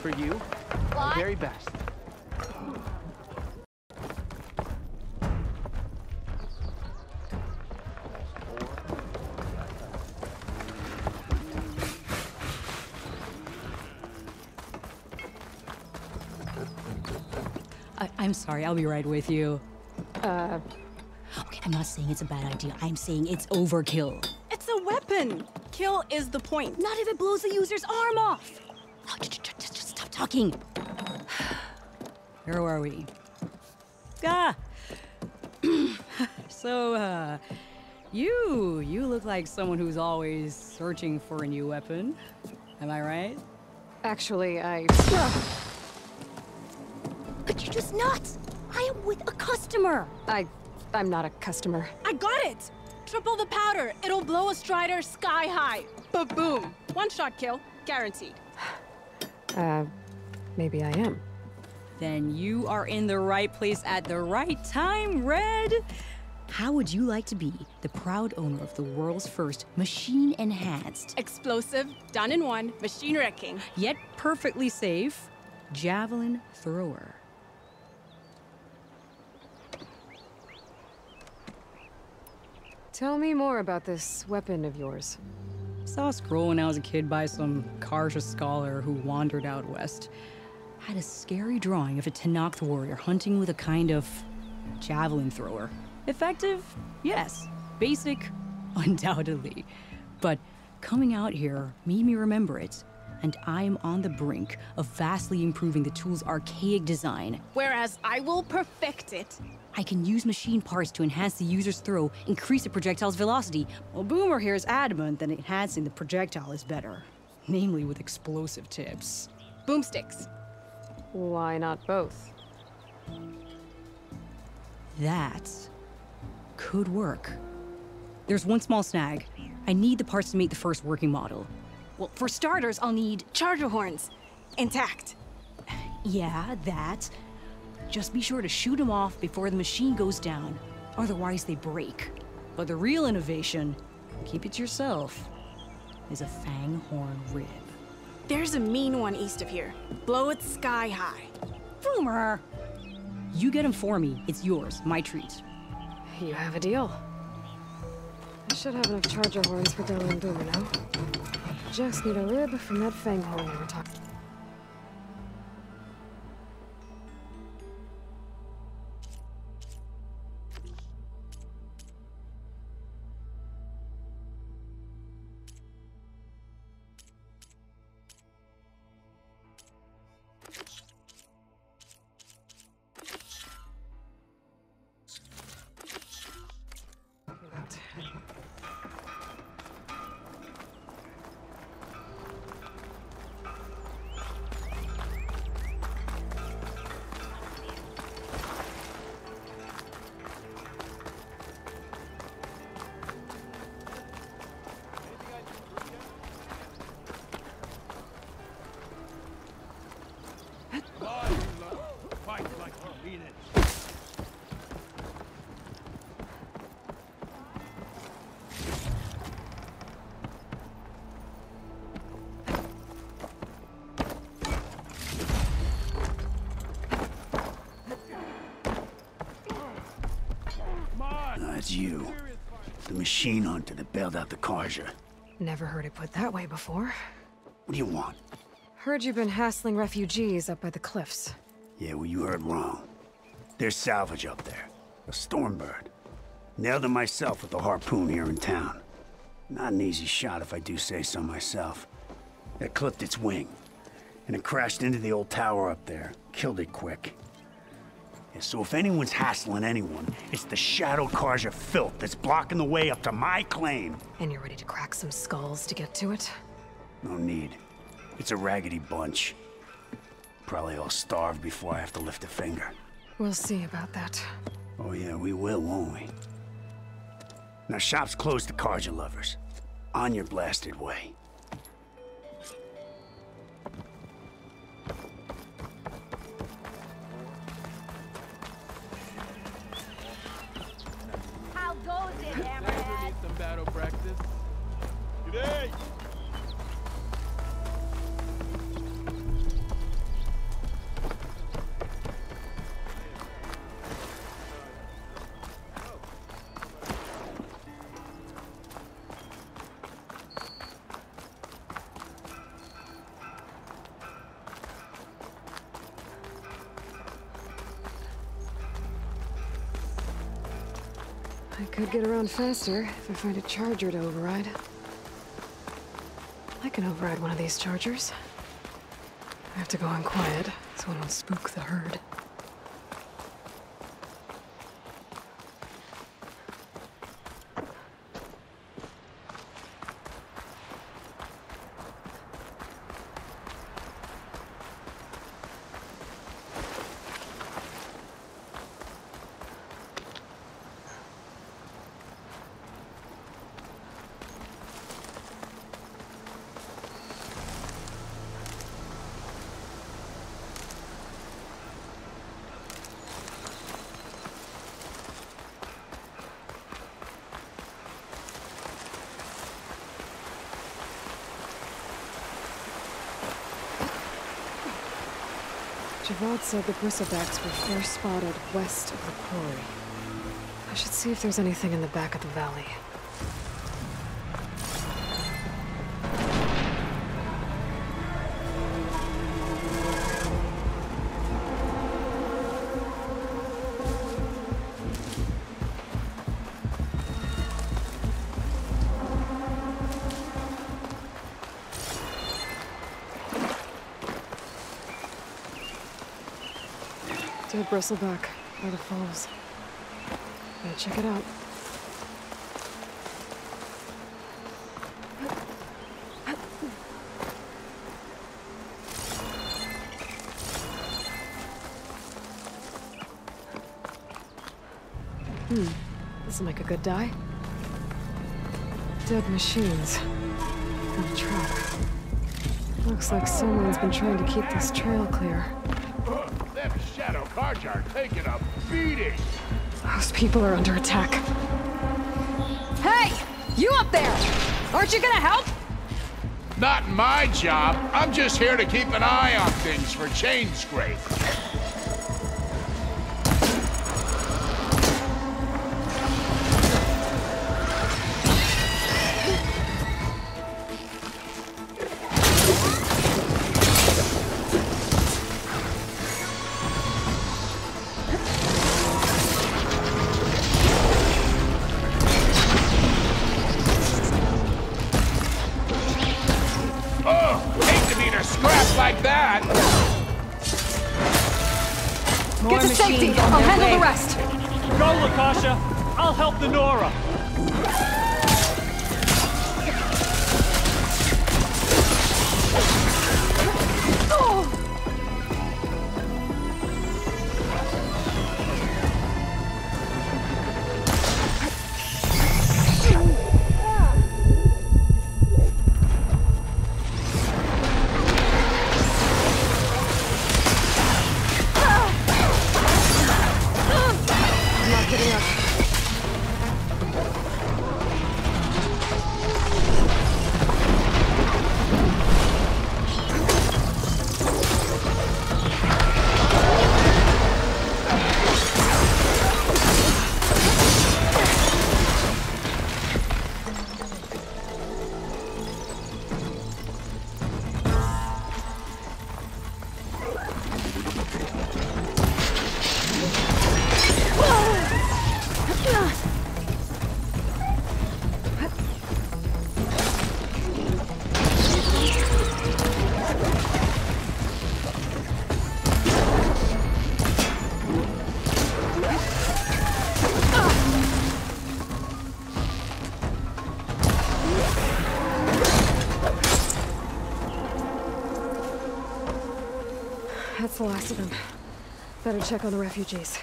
For you, what? The very best. I I'm sorry, I'll be right with you. Uh... Okay, I'm not saying it's a bad idea. I'm saying it's overkill. It's a weapon! Kill is the point. Not if it blows the user's arm off! Talking. Where were we? Ah. so, uh, you, you look like someone who's always searching for a new weapon. Am I right? Actually, I... But you're just not! I am with a customer! I... I'm not a customer. I got it! Triple the powder. It'll blow a strider sky high. Ba-boom. One-shot kill. Guaranteed. Uh, maybe I am. Then you are in the right place at the right time, Red! How would you like to be the proud owner of the world's first machine-enhanced... Explosive, done-in-one, machine-wrecking... Yet perfectly safe, javelin thrower? Tell me more about this weapon of yours. I saw a scroll when I was a kid by some Carja scholar who wandered out west. Had a scary drawing of a Tenoch warrior hunting with a kind of javelin thrower. Effective? Yes. Basic? Undoubtedly. But coming out here made me remember it, and I am on the brink of vastly improving the tool's archaic design. Whereas I will perfect it. I can use machine parts to enhance the user's throw, increase the projectile's velocity. Well, Boomer here is adamant that enhancing the projectile is better, namely with explosive tips. Boomsticks. Why not both? That could work. There's one small snag. I need the parts to make the first working model. Well, for starters, I'll need Charger horns. Intact. Yeah, that. Just be sure to shoot them off before the machine goes down, otherwise they break. But the real innovation, keep it to yourself, is a Fanghorn rib. There's a mean one east of here. Blow it sky high. Boomer! You get him for me. It's yours, my treat. You have a deal. I should have enough Charger horns for Delion and Boomer now. Just need a rib from that Fanghorn we were talking about. That's you. The machine hunter that bailed out the Carja. Never heard it put that way before. What do you want? Heard you've been hassling refugees up by the cliffs. Yeah, well, you heard wrong. There's salvage up there. A Stormbird. Nailed them myself with a harpoon here in town. Not an easy shot if I do say so myself. That clipped its wing, and it crashed into the old tower up there. Killed it quick. Yeah, so if anyone's hassling anyone, it's the Shadow Carja filth that's blocking the way up to my claim. And you're ready to crack some skulls to get to it? No need. It's a raggedy bunch. Probably all starved before I have to lift a finger. We'll see about that. Oh yeah, we will, won't we? Now shop's closed to Carja lovers. On your blasted way. How goes it, Amberhead? Some battle practice. Good day. Could get around faster if I find a charger to override. I can override one of these chargers. I have to go on quiet so I don't spook the herd. Rod said the bristlebacks were first spotted west of the quarry. I should see if there's anything in the back of the valley. Bristleback by the falls. Gotta check it out. Hmm. This'll make a good dye. Dead machines. Got a truck. Looks like someone's been trying to keep this trail clear. That Shadow Carja are taking a beating! Those people are under attack. Hey! You up there! Aren't you gonna help? Not my job. I'm just here to keep an eye on things for Chainscrape. The Nora! the last of them. Better check on the refugees.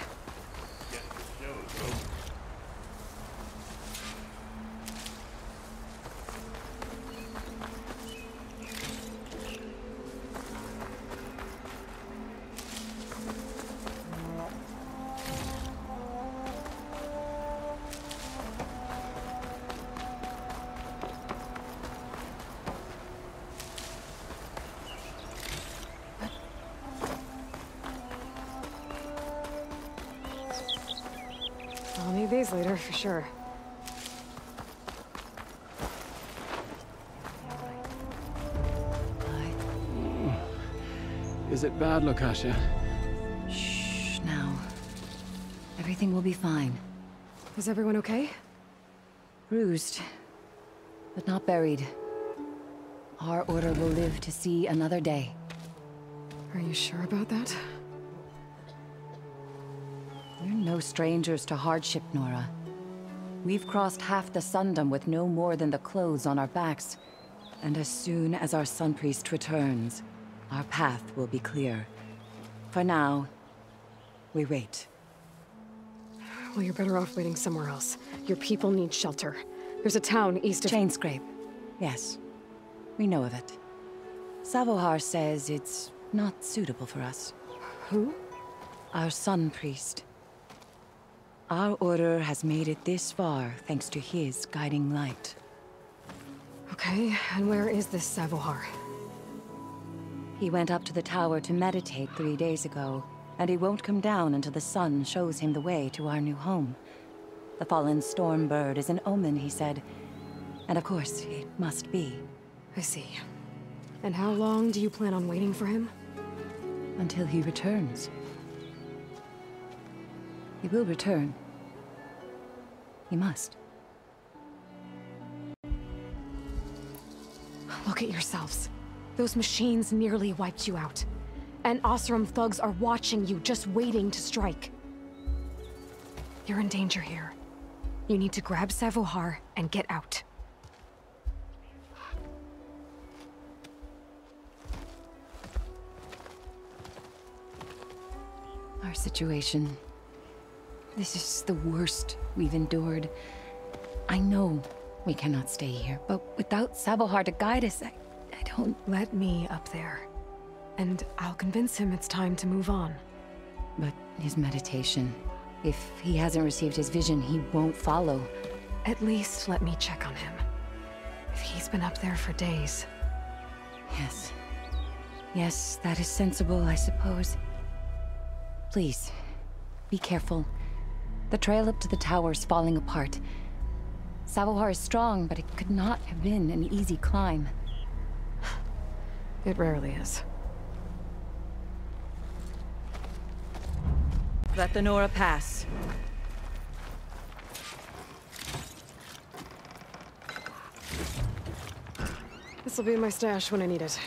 Later, for sure. Is it bad, Lukasha? Shh, now. Everything will be fine. Is everyone okay? Bruised, but not buried. Our order will live to see another day. Are you sure about that? We're no strangers to hardship, Nora. We've crossed half the Sundom with no more than the clothes on our backs. And as soon as our Sun Priest returns, our path will be clear. For now, we wait. Well, you're better off waiting somewhere else. Your people need shelter. There's a town east of... Chainscrape. Yes. We know of it. Savohar says it's not suitable for us. Who? Our Sun Priest. Our order has made it this far, thanks to his guiding light. Okay, and where is this Savohar? He went up to the tower to meditate three days ago, and he won't come down until the sun shows him the way to our new home. The fallen Stormbird is an omen, he said. And of course, it must be. I see. And how long do you plan on waiting for him? Until he returns. He will return. He must. Look at yourselves. Those machines nearly wiped you out. And Osram thugs are watching you, just waiting to strike. You're in danger here. You need to grab Savohar and get out. Our situation... This is the worst we've endured. I know we cannot stay here, but without Savohar to guide us, I, I don't... Let me up there, and I'll convince him it's time to move on. But his meditation... If he hasn't received his vision, he won't follow. At least let me check on him. If he's been up there for days... Yes. Yes, that is sensible, I suppose. Please, be careful. The trail up to the tower's falling apart. Savohar is strong, but it could not have been an easy climb. It rarely is. Let the Nora pass. This will be in my stash when I need it.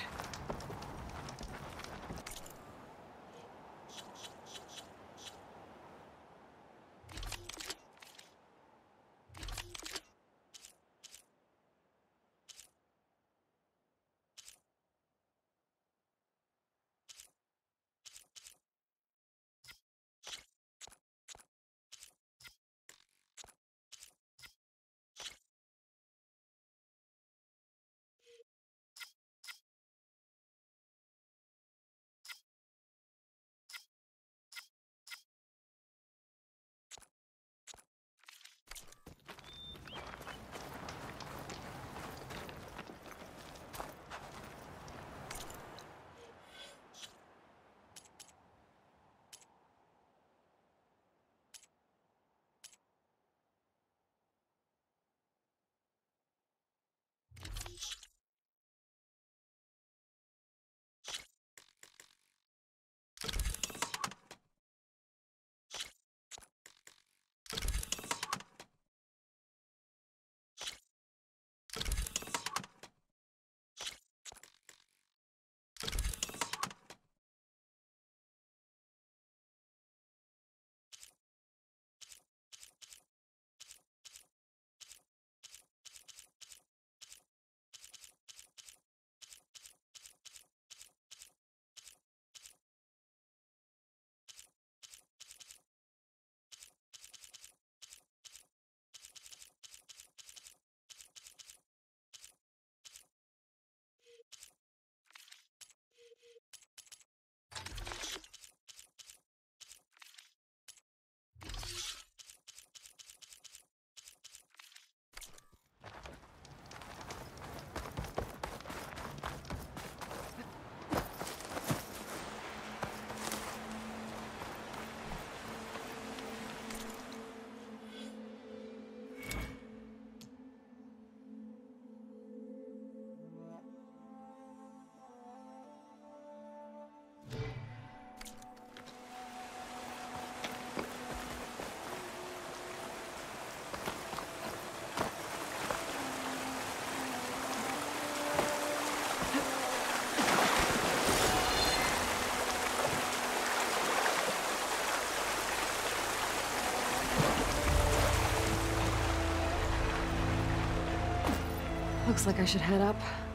Looks like I should head up.